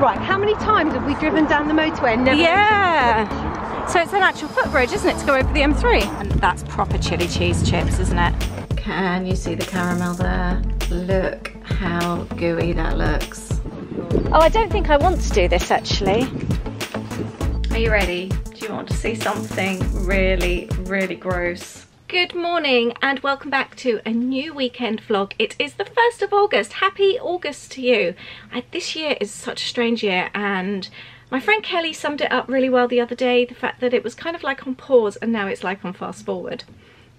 Right, how many times have we driven down the motorway and never... Yeah! So it's an actual footbridge, isn't it, to go over the M3? And that's proper chili cheese chips, isn't it? Can you see the caramel there? Look how gooey that looks. Oh, I don't think I want to do this, actually. Are you ready? Do you want to see something really, really gross? Good morning and welcome back to a new weekend vlog. It is the 1st of August. Happy August to you. This year is such a strange year, and my friend Kelly summed it up really well the other day, the fact that it was kind of like on pause and now it's like on fast forward.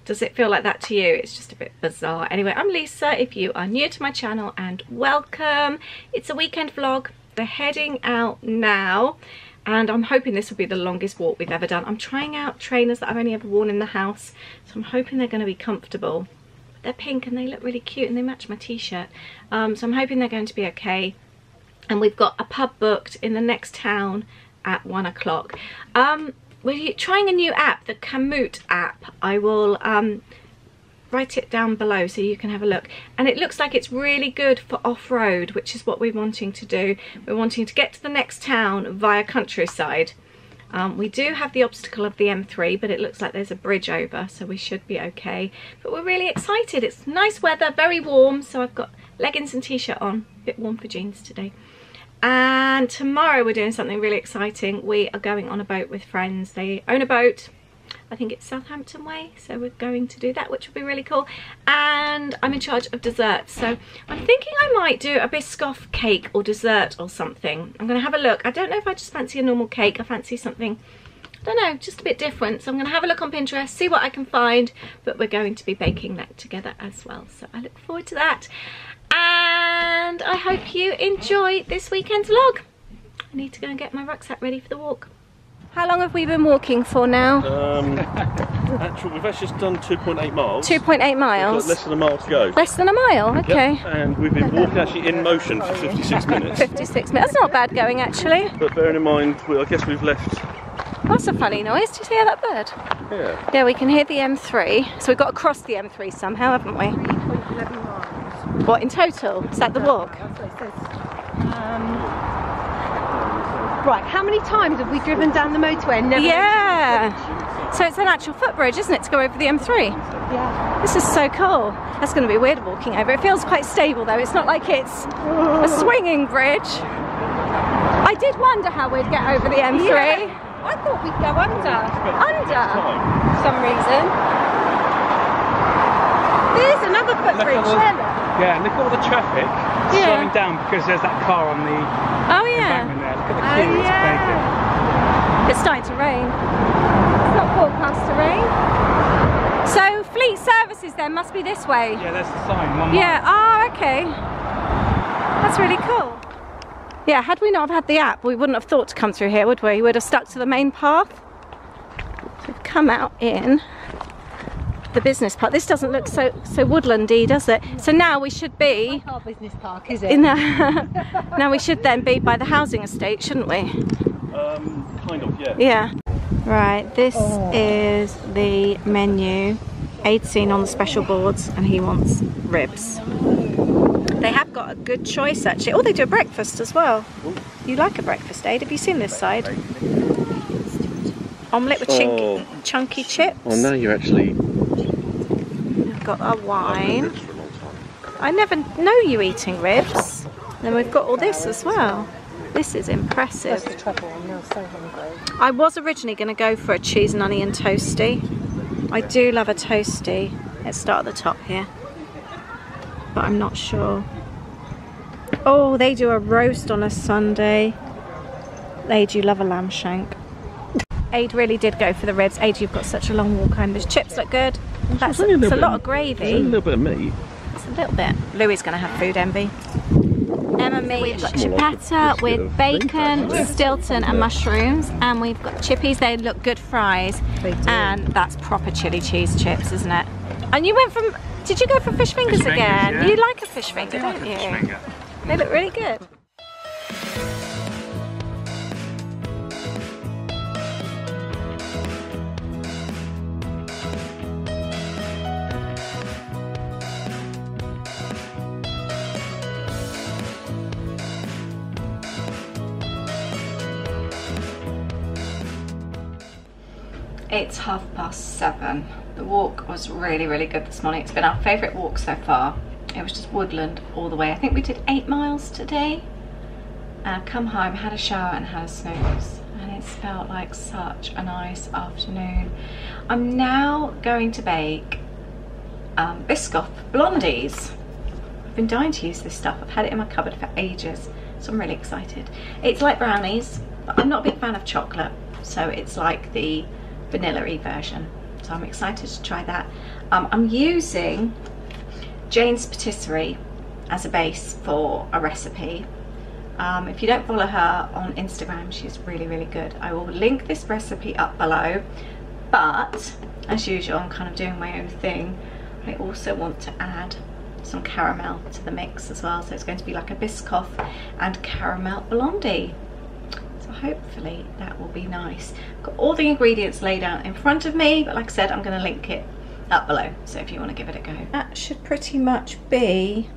Does it feel like that to you? It's just a bit bizarre. Anyway, I'm Lisa, if you are new to my channel, and welcome. It's a weekend vlog. We're heading out now. And I'm hoping this will be the longest walk we've ever done. I'm trying out trainers that I've only ever worn in the house, so I'm hoping they're going to be comfortable. But they're pink and they look really cute and they match my t-shirt. So I'm hoping they're going to be okay. And we've got a pub booked in the next town at 1 o'clock. We're trying a new app, the Komoot app. I will write it down below so you can have a look, and it looks like it's really good for off-road, which is what we're wanting to do. We're wanting to get to the next town via countryside. We do have the obstacle of the M3, but it looks like there's a bridge over, so we should be okay. But we're really excited. It's nice weather, very warm, so I've got leggings and t-shirt on, a bit warm for jeans today. And tomorrow we're doing something really exciting. We are going on a boat with friends. They own a boat, I think it's Southampton way, so we're going to do that, which will be really cool. And I'm in charge of desserts, so I'm thinking I might do a Biscoff cake or dessert or something. I'm gonna have a look. I don't know if I just fancy a normal cake. I fancy something, I don't know, just a bit different. So I'm gonna have a look on Pinterest, see what I can find, but we're going to be baking that together as well, so I look forward to that. And I hope you enjoy this weekend's vlog. I need to go and get my rucksack ready for the walk. How long have we been walking for now? We've actually just done 2.8 miles. 2.8 miles? Less than a mile to go. Less than a mile, okay. Yep. And we've been walking actually in motion for 56 minutes. 56 minutes, that's not bad going actually. But bearing in mind, I guess we've left... That's a funny noise, did you hear that bird? Yeah. Yeah, we can hear the M3, so we've got to cross the M3 somehow, haven't we? 3.11 miles. What, in total? Is that the walk? That's what it says. Right, how many times have we driven down the motorway and never... Yeah! So it's an actual footbridge, isn't it, to go over the M3? Yeah. This is so cool. That's going to be weird walking over. It feels quite stable though. It's not like it's a swinging bridge. I did wonder how we'd get over the M3. Yeah. I thought we'd go under. Under? For some reason. There's another footbridge there. Yeah, look at all the traffic slowing down because there's that car on the... Oh yeah. Embankment there. Look at the queue, it's vacant. It's starting to rain. It's not forecast to rain. So fleet services then must be this way. Yeah, there's the sign. 1 mile. Yeah. Oh, okay. That's really cool. Yeah. Had we not have had the app, we wouldn't have thought to come through here, would we? We would have stuck to the main path. So we've come out in the business park. This doesn't look so woodlandy, does it? So now we should be... Our business park, is it? Now we should then be by the housing estate, shouldn't we? Kind of, yeah. Yeah. Right, this is the menu. Aid's seen on the special boards and he wants ribs. They have got a good choice actually. Oh, they do a breakfast as well. Ooh. You like a breakfast, Aid? Have you seen this side? Omelette with chunky chips. Oh, now you're actually... Got our wine. I never know you eating ribs. Then we've got all this as well. This is impressive. That's the trouble. I'm now so hungry. I was originally going to go for a cheese and onion toasty. I do love a toasty. Let's start at the top here, but I'm not sure. Oh, they do a roast on a Sunday. They do love a lamb shank. Aid really did go for the ribs. Aid, you've got such a long walk home. Those chips look good. That's a lot of gravy. It's a little bit of meat. It's a little bit. Louie's going to have food envy. Em and me, we've got ciabatta with bacon, Stilton and mushrooms, and we've got chippies. They look good fries. And that's proper chili cheese chips, isn't it? And you went from... Did you go for fish fingers again? Yeah. You like a fish finger, don't you? Fish finger. They look really good. It's 7:30. The walk was really, really good this morning. It's been our favourite walk so far. It was just woodland all the way. I think we did 8 miles today. And I've come home, had a shower and had a snooze. And it's felt like such a nice afternoon. I'm now going to bake Biscoff blondies. I've been dying to use this stuff. I've had it in my cupboard for ages, so I'm really excited. It's like brownies, but I'm not a big fan of chocolate, so it's like the vanilla-y version. So I'm excited to try that. I'm using Jane's Patisserie as a base for a recipe. If you don't follow her on Instagram, she's really, really good. I will link this recipe up below, but as usual, I'm kind of doing my own thing. I also want to add some caramel to the mix as well, so it's going to be like a Biscoff and caramel blondie. So hopefully that will be nice. I've got all the ingredients laid out in front of me, but like I said, I'm going to link it up below, so if you want to give it a go. That should pretty much be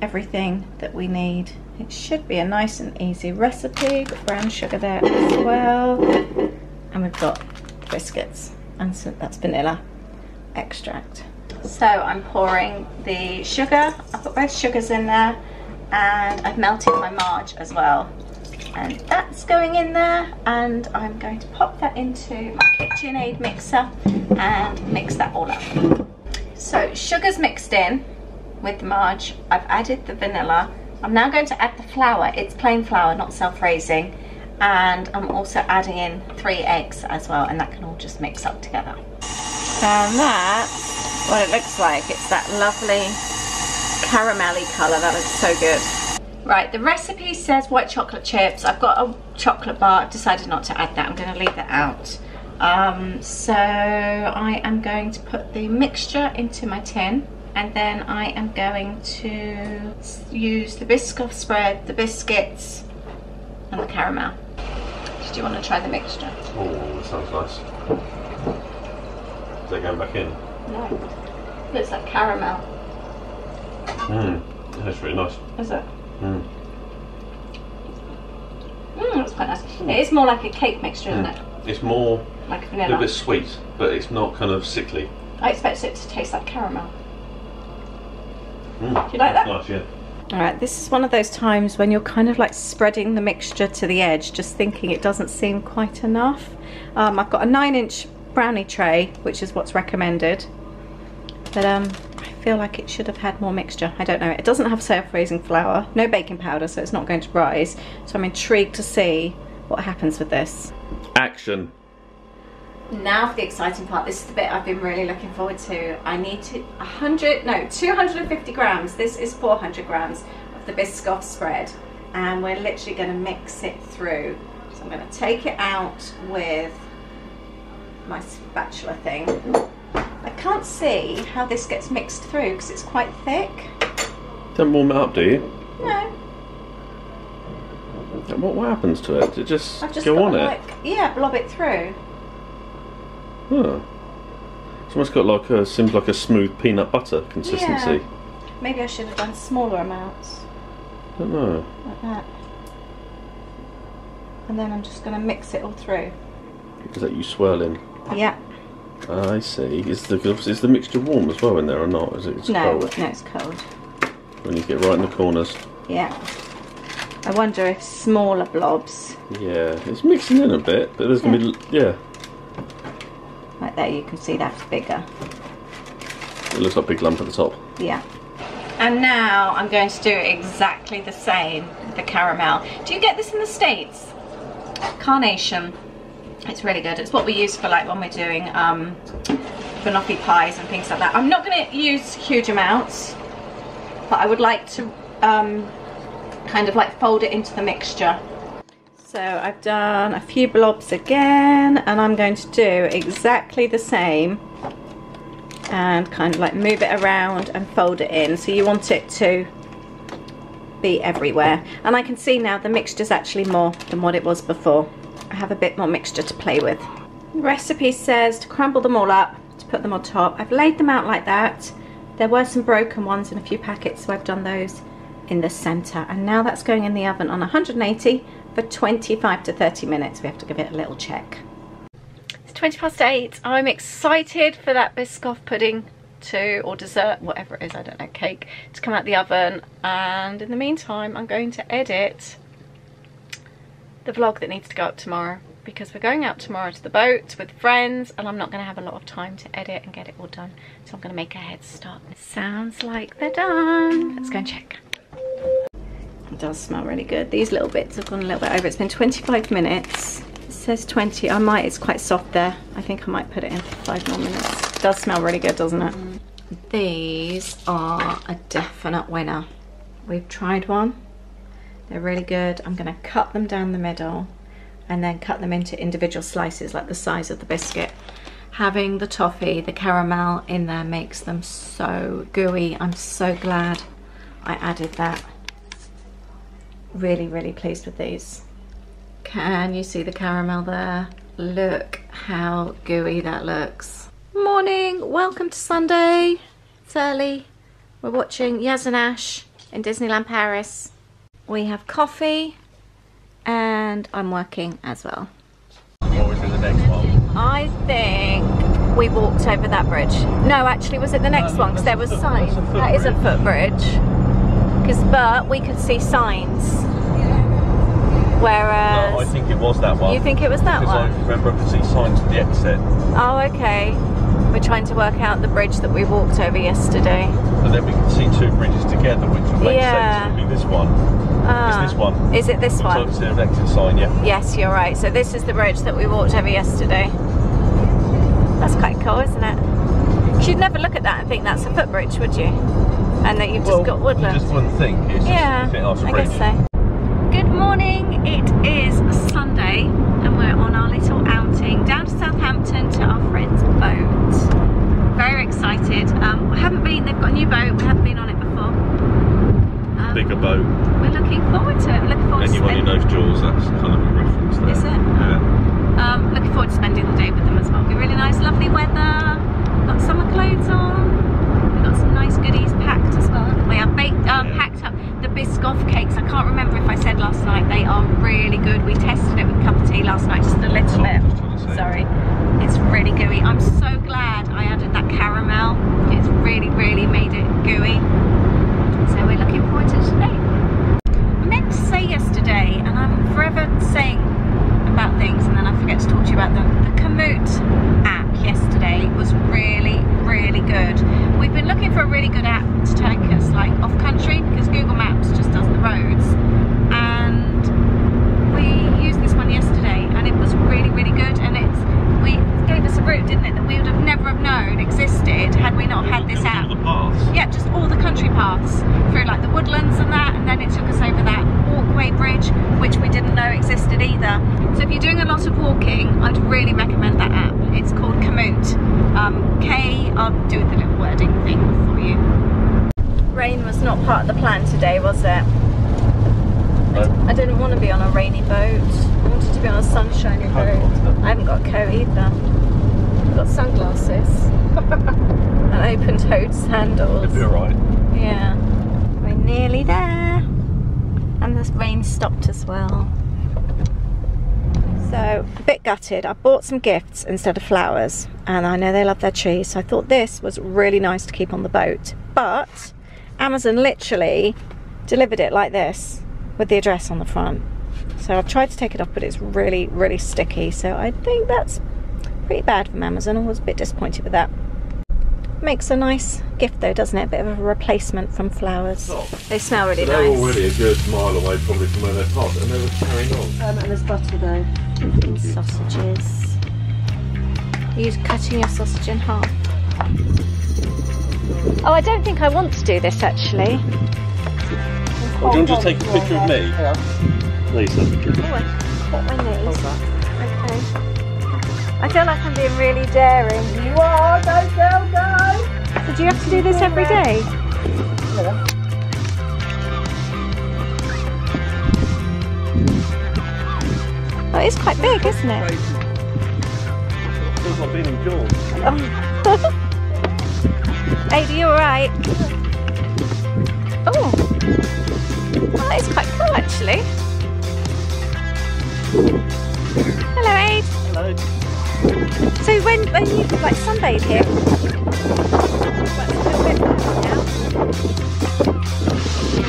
everything that we need. It should be a nice and easy recipe. Got brown sugar there as well, and we've got the biscuits, and so that's vanilla extract. So I'm pouring the sugar. I've got both sugars in there, and I've melted my marge as well, and that's going in there, and I'm going to pop that into my KitchenAid mixer and mix that all up. So sugar's mixed in with the marge. I've added the vanilla. I'm now going to add the flour. It's plain flour, not self-raising, and I'm also adding in 3 eggs as well, and that can all just mix up together. And that, what it looks like, it's that lovely caramelly colour. That looks so good. Right, the recipe says white chocolate chips. I've got a chocolate bar. I've decided not to add that. I'm going to leave that out. So I am going to put the mixture into my tin, and then I am going to use the Biscoff spread, the biscuits and the caramel. Did you want to try the mixture? Oh, that sounds nice. Is that going back in? No. Looks like caramel. Mmm, that's really nice. Is it? Mmm. Mmm, that's quite nice. Mm. It is more like a cake mixture, isn't it? It's more like a vanilla. A little bit sweet, but it's not kind of sickly. I expect it to taste like caramel. Mm. Do you like that? Nice, yeah. Alright, this is one of those times when you're kind of like spreading the mixture to the edge, just thinking it doesn't seem quite enough. I've got a 9-inch brownie tray, which is what's recommended, but I feel like it should have had more mixture. I don't know. It doesn't have self-raising flour, no baking powder, so it's not going to rise, so I'm intrigued to see what happens with this. Action. Now for the exciting part. This is the bit I've been really looking forward to. I need to 250 grams, this is 400 grams of the Biscoff spread, and we're literally going to mix it through. So I'm going to take it out with my spatula thing. I can't see how this gets mixed through because it's quite thick. Don't warm it up, do you? No. What happens to it? Does it just go on it? Like, yeah, blob it through. Huh. It's almost got like a, seems like a smooth peanut butter consistency. Yeah. Maybe I should have done smaller amounts. I don't know. Like that. And then I'm just going to mix it all through. Is that you swirling? Yeah. I see. Is the mixture warm as well in there or not? Is it cold? No, it's cold. When you get right in the corners. Yeah. I wonder if smaller blobs. Yeah, it's mixing in a bit, but there's going to be, yeah. Right there, you can see that's bigger. It looks like a big lump at the top. Yeah. And now I'm going to do exactly the same with the caramel. Do you get this in the States? Carnation. It's really good. It's what we use for like when we're doing banoffee pies and things like that. I'm not going to use huge amounts, but I would like to kind of like fold it into the mixture. So I've done a few blobs again, and I'm going to do exactly the same and kind of like move it around and fold it in. So you want it to be everywhere. And I can see now the mixture's actually more than what it was before. I have a bit more mixture to play with. The recipe says to crumble them all up, to put them on top. I've laid them out like that. There were some broken ones in a few packets, so I've done those in the centre. And now that's going in the oven on 180 for 25 to 30 minutes. We have to give it a little check. It's 20 past 8. I'm excited for that Biscoff pudding too, or dessert, whatever it is, I don't know, cake, to come out the oven. And in the meantime, I'm going to edit the vlog that needs to go up tomorrow, because we're going out tomorrow to the boat with friends and I'm not going to have a lot of time to edit and get it all done. So I'm going to make a head start. It sounds like they're done. Let's go and check. It does smell really good. These little bits have gone a little bit over. It's been 25 minutes. It says 20. I might, it's quite soft there. I think I might put it in for 5 more minutes. It does smell really good, doesn't it? These are a definite winner. We've tried one. They're really good. I'm going to cut them down the middle and then cut them into individual slices, like the size of the biscuit. Having the toffee, the caramel in there makes them so gooey. I'm so glad I added that. Really, really pleased with these. Can you see the caramel there? Look how gooey that looks. Morning, welcome to Sunday. It's early. We're watching Yaz and Ash in Disneyland Paris. We have coffee and I'm working as well. I think we walked over that bridge. No, actually, was it the next one? Because there was signs. That is a footbridge. But we could see signs, whereas... No, I think it was that one. You think it was that one? Because I remember I could see signs at the exit. Oh, okay. We're trying to work out the bridge that we walked over yesterday. But then we could see 2 bridges together, which would make sense. It would be this one. It's this one. Is it this one? It's an exit sign, yeah. Yes, you're right. So this is the bridge that we walked over yesterday. That's quite cool, isn't it? You'd never look at that and think that's a footbridge, would you? And that you've just got woodland. Just one thing. It's just I guess so. Good morning. It is Sunday, and we're on our little outing down to Southampton to our friend's boat. Very excited. We haven't been. They've got a new boat. We haven't been on it before. Bigger boat. We're looking forward to it. We're looking forward. Anyone who knows Jaws, that's kind of a reference there. Is it? Yeah. Looking forward to spending the day with them as well. It'll be really nice. Lovely weather. Got summer clothes on. Nice goodies packed as well. We have packed up the Biscoff cakes. I can't remember if I said last night, they are really good. We tested it with a cup of tea last night, just a little bit. Sorry, it's really gooey. I'm so glad I added that caramel. It's really, really made it gooey. So we're looking forward to today. I meant to say yesterday, and I'm forever saying about things and then I forget to talk to you about them. The Komoot app yesterday was really, really good. We've been looking for a really good app to take us like off country, because Google Maps just does the roads, and we used this one yesterday and it was really, really good, and it gave us a route, didn't it, that we would have never have known existed had we not had this app. All the paths. Yeah, just all the country paths through like the woodlands and that, and then it took us over that walkway bridge which we didn't know existed either. So if you're doing a lot of walking, I'd really recommend that app. It's called Komoot. I'll do the little wording thing for you. Rain was not part of the plan today, was it? No. I didn't want to be on a rainy boat. I wanted to be on a sunshiny boat. I haven't got a coat either. I've got sunglasses and open-toed sandals. It'll be alright. Yeah. We're nearly there. And the rain stopped as well. So, a bit gutted. I bought some gifts instead of flowers, and I know they love their trees, so I thought this was really nice to keep on the boat. But Amazon literally delivered it like this with the address on the front. So I've tried to take it off, but it's really, really sticky. So I think that's pretty bad from Amazon. I was a bit disappointed with that. Makes a nice gift though, doesn't it? A bit of a replacement from flowers. They smell really nice. They're already a good mile away probably from where they're hot, and they were carrying on. And there's butter though. And sausages. Are you cutting your sausage in half? Oh, I don't think I want to do this actually. Well, do you want to just take a picture of me? Yeah. Lisa. Oh, I cut my knees. Okay. I feel like I'm being really daring. You are, go girl, go! So do you have to do this every day? Yeah. Well, it's quite big, isn't it? It feels like being in Jaws. Oh. Ada, you alright? Oh! Well, that is quite cool actually. Hello, Aid. Hello. only you could like sunbathe here. But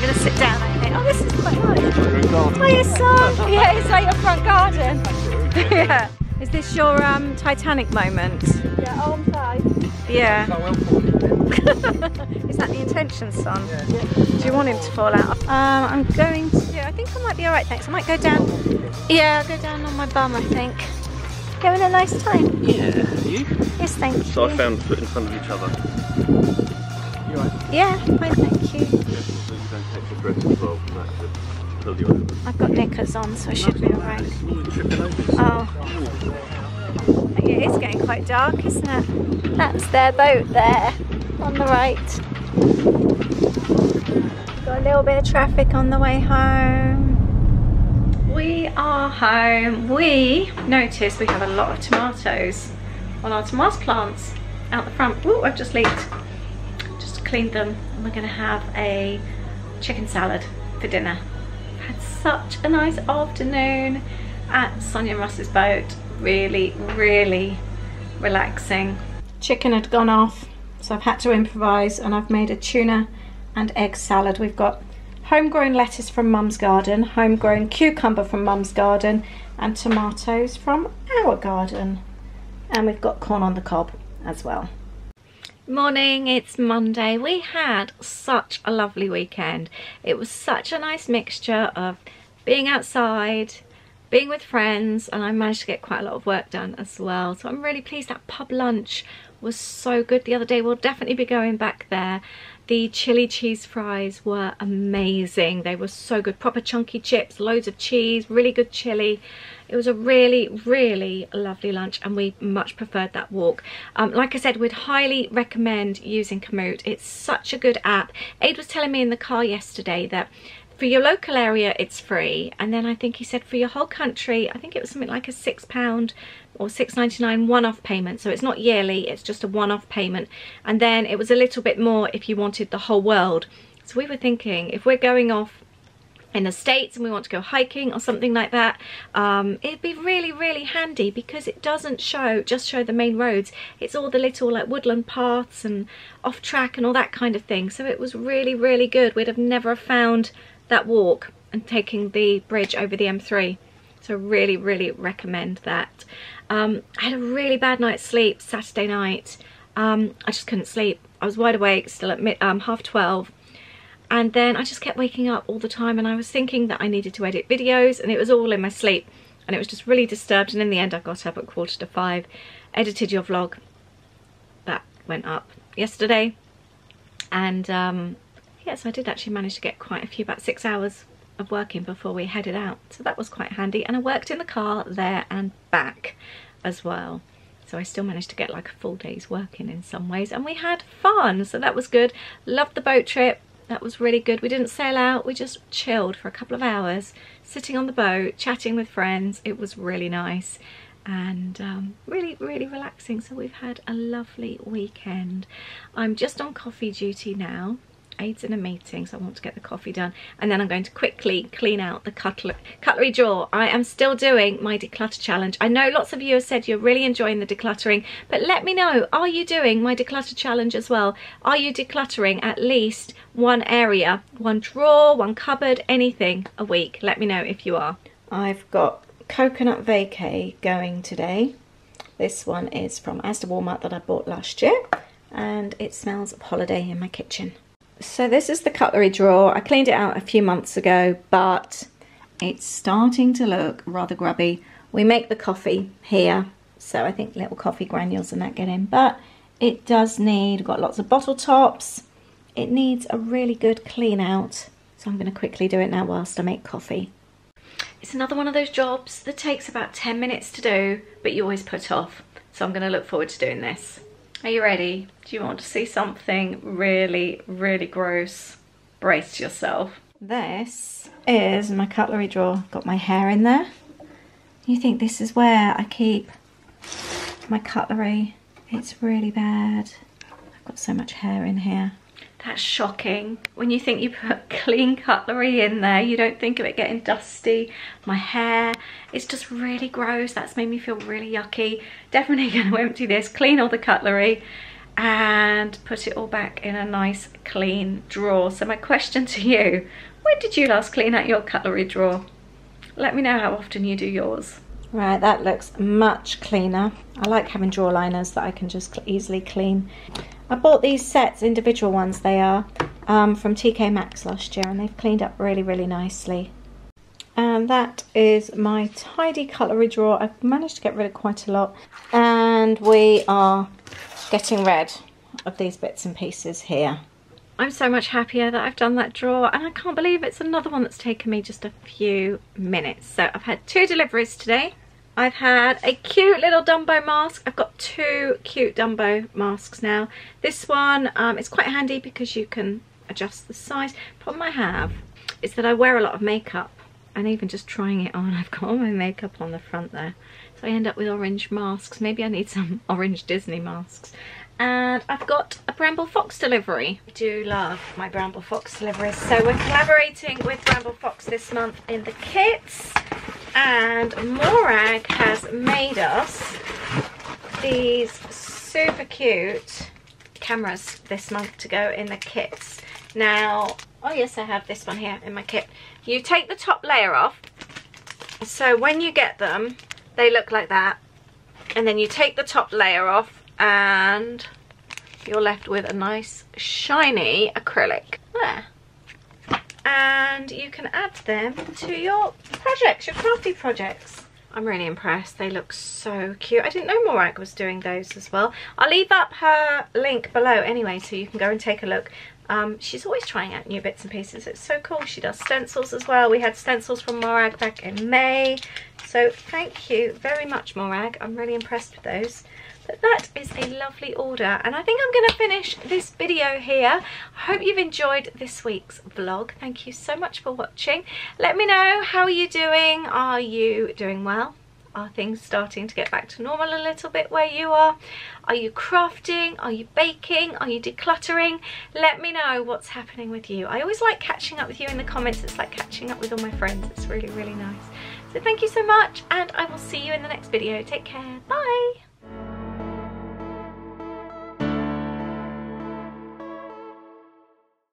it's a bit now. I'm going to sit down, I think. Oh, this is quite nice. Oh, your sun. Yeah, it's like your front garden. Yeah. Is this your Titanic moment? Yeah, arm side. Yeah. Is that the intention, son? Yeah. Do you want him to fall out? I'm going to. I think I might be alright, thanks. I might go down. Yeah, I'll go down on my bum, I think. Having a nice time. Yeah, you? Yes, thank you. So I found foot in front of each other. You alright? Yeah, fine, thank you. Yeah, so you don't take your breath as well, that should pull you over. I've got knickers on, so I should be alright. Oh. It is getting quite dark, isn't it? That's their boat there, on the right. Got a little bit of traffic on the way home. We are home. We noticed we have a lot of tomatoes on our tomato plants out the front. Ooh, I've just leaked. Just cleaned them, and we're going to have a chicken salad for dinner. Had such a nice afternoon at Sonia and Russ's boat. Really, really relaxing. Chicken had gone off, so I've had to improvise, and I've made a tuna and egg salad. We've got homegrown lettuce from Mum's garden, homegrown cucumber from Mum's garden, and tomatoes from our garden. And we've got corn on the cob as well. Morning, it's Monday. We had such a lovely weekend. It was such a nice mixture of being outside, being with friends, and I managed to get quite a lot of work done as well. So I'm really pleased. That pub lunch was so good the other day. We'll definitely be going back there. The chili cheese fries were amazing. They were so good. Proper chunky chips, loads of cheese, really good chili. It was a really, really lovely lunch, and we much preferred that walk. Like I said, we'd highly recommend using Komoot. It's such a good app. Aid was telling me in the car yesterday that for your local area, it's free. And then I think he said for your whole country, I think it was something like a £6 or £6.99 one-off payment. So it's not yearly, it's just a one-off payment. And then it was a little bit more if you wanted the whole world. So we were thinking, if we're going off in the States and we want to go hiking or something like that, it'd be really, really handy, because it doesn't just show the main roads. It's all the little like woodland paths and off track and all that kind of thing. So it was really, really good. We'd have never found that walk and taking the bridge over the M3. So really, really recommend that. I had a really bad night's sleep Saturday night. I just couldn't sleep. I was wide awake still at half 12. And then I just kept waking up all the time, and I was thinking that I needed to edit videos, and it was all in my sleep, and it was just really disturbed. And in the end, I got up at 4:45, edited your vlog. That went up yesterday. And yes, I did actually manage to get quite a few, about 6 hours of working before we headed out. So that was quite handy. And I worked in the car there and back as well. So I still managed to get like a full day's working in some ways. And we had fun, so that was good. Loved the boat trip. That was really good. We didn't sail out. We just chilled for a couple of hours, sitting on the boat, chatting with friends. It was really nice. And really, really relaxing. So we've had a lovely weekend. I'm just on coffee duty now. Aid's in a meeting, so I want to get the coffee done, and then I'm going to quickly clean out the cutlery drawer. I am still doing my declutter challenge. I know lots of you have said you're really enjoying the decluttering, but let me know, are you doing my declutter challenge as well? Are you decluttering at least one area, one drawer, one cupboard, anything a week? Let me know if you are. I've got coconut vacay going today. This one is from Asda Walmart that I bought last year, and it smells of holiday in my kitchen. So this is the cutlery drawer. I cleaned it out a few months ago, but it's starting to look rather grubby. We make the coffee here, so I think little coffee granules and that get in, but it does need, got lots of bottle tops. It needs a really good clean out. So I'm gonna quickly do it now whilst I make coffee. It's another one of those jobs that takes about 10 minutes to do, but you always put off. So I'm gonna look forward to doing this. Are you ready? Do you want to see something really, really gross? Brace yourself. This is my cutlery drawer. Got my hair in there. You think this is where I keep my cutlery? It's really bad. I've got so much hair in here. That's shocking. When you think you put clean cutlery in there, you don't think of it getting dusty. My hair, it's just really gross. That's made me feel really yucky. Definitely gonna empty this, clean all the cutlery and put it all back in a nice clean drawer. So my question to you, when did you last clean out your cutlery drawer? Let me know how often you do yours. Right, that looks much cleaner. I like having drawer liners that I can just easily clean. I bought these sets, individual ones they are, from TK Maxx last year, and they've cleaned up really, really nicely. And that is my tidy cutlery drawer. I've managed to get rid of quite a lot. And we are getting rid of these bits and pieces here. I'm so much happier that I've done that drawer, and I can't believe it's another one that's taken me just a few minutes. So I've had 2 deliveries today. I've had a cute little Dumbo mask. I've got 2 cute Dumbo masks now. This one is quite handy because you can adjust the size. Problem I have is that I wear a lot of makeup, and even just trying it on, I've got all my makeup on the front there. So I end up with orange masks. Maybe I need some orange Disney masks. And I've got a Bramble Fox delivery. I do love my Bramble Fox deliveries. So we're collaborating with Bramble Fox this month in the kits. And Morag has made us these super cute cameras this month to go in the kits. Now, oh yes, I have this one here in my kit. You take the top layer off. So when you get them, they look like that. And then you take the top layer off, and you're left with a nice shiny acrylic there, and you can add them to your projects, your crafty projects. I'm really impressed. They look so cute. I didn't know Morag was doing those as well. I'll leave up her link below anyway, so you can go and take a look. She's always trying out new bits and pieces. It's so cool. She does stencils as well. We had stencils from Morag back in May, so thank you very much, Morag. I'm really impressed with those. But that is a lovely order, and I think I'm going to finish this video here. I hope you've enjoyed this week's vlog. Thank you so much for watching. Let me know, how are you doing? Are you doing well? Are things starting to get back to normal a little bit where you are? Are you crafting? Are you baking? Are you decluttering? Let me know what's happening with you. I always like catching up with you in the comments. It's like catching up with all my friends. It's really, really nice. So thank you so much, and I will see you in the next video. Take care. Bye.